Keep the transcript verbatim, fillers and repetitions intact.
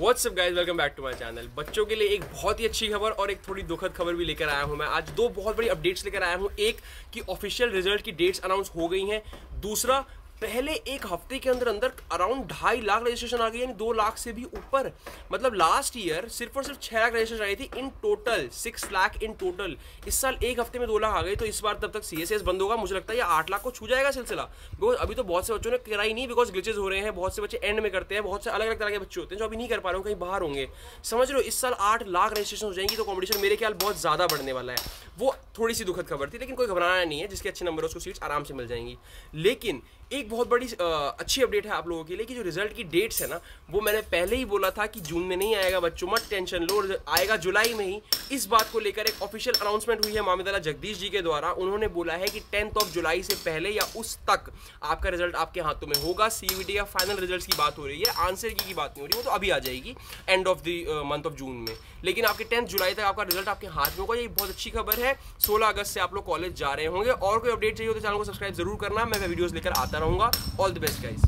What's up guys, welcome back to my channel. बच्चों के लिए एक बहुत ही अच्छी खबर और एक थोड़ी दुखद खबर भी लेकर आया हूं मैं। आज दो बहुत बड़ी अपडेट्स लेकर आया हूं। एक कि ऑफिशियल रिजल्ट की डेट्स अनाउंस हो गई हैं, दूसरा पहले एक हफ्ते के अंदर अंदर अराउंड ढाई लाख रजिस्ट्रेशन आ गई, यानी दो लाख से भी ऊपर। मतलब लास्ट ईयर सिर्फ और सिर्फ छः लाख रजिस्ट्रेशन आई थी in total, six lakh in total. इस साल एक हफ्ते में दो लाख आ गई, तो इस बार तब तक सीएसएस बंद होगा। मुझे लगता है ये आठ लाख को छू जाएगा सिलसिला, बिकॉज अभी तो बहुत से बच्चों ने कराई नहीं, बिकॉज ग्लिचेज हो रहे हैं। बहुत से बच्चे एंड में करते हैं, बहुत से अलग अलग तरह के बच्चे होते हैं जो अभी नहीं कर पा रहे हो, कहीं बाहर होंगे। समझ लो इस साल आठ लाख रजिस्ट्रेशन हो जाएंगी, तो कॉम्पिटिशन मेरे ख्याल बहुत ज़्यादा बढ़ने वाला है। वो थोड़ी सी दुखद खबर थी, लेकिन कोई घबराना नहीं है, जिसके अच्छे नंबर उसको सीट्स आराम से मिल जाएंगी। लेकिन एक बहुत बड़ी आ, अच्छी अपडेट है आप लोगों के लिए कि जो रिजल्ट की डेट्स है ना, वो मैंने पहले ही बोला था कि जून में नहीं आएगा। बच्चों मत टेंशन लो, आएगा जुलाई में ही। इस बात को लेकर एक ऑफिशियल अनाउंसमेंट हुई है मामिडाला जगदीश जी के द्वारा। उन्होंने बोला है कि टेंथ ऑफ जुलाई से पहले या उस तक आपका रिजल्ट आपके हाथों में होगा। सीयूईटी का फाइनल रिजल्ट की बात हो रही है, आंसर की, की बात नहीं हो रही, वो तो अभी आ जाएगी end of the month of June में। लेकिन आपके टेंथ जुलाई तक आपका रिजल्ट आपके हाथ में होगा, ये बहुत अच्छी खबर है। सोलह अगस्त से आप लोग कॉलेज जा रहे होंगे। और कोई अपडेट चाहिए हो तो चैनल को सब्सक्राइब जरूर करना, मैं वीडियोज़ लेकर आता रहूंगा। All the best guys.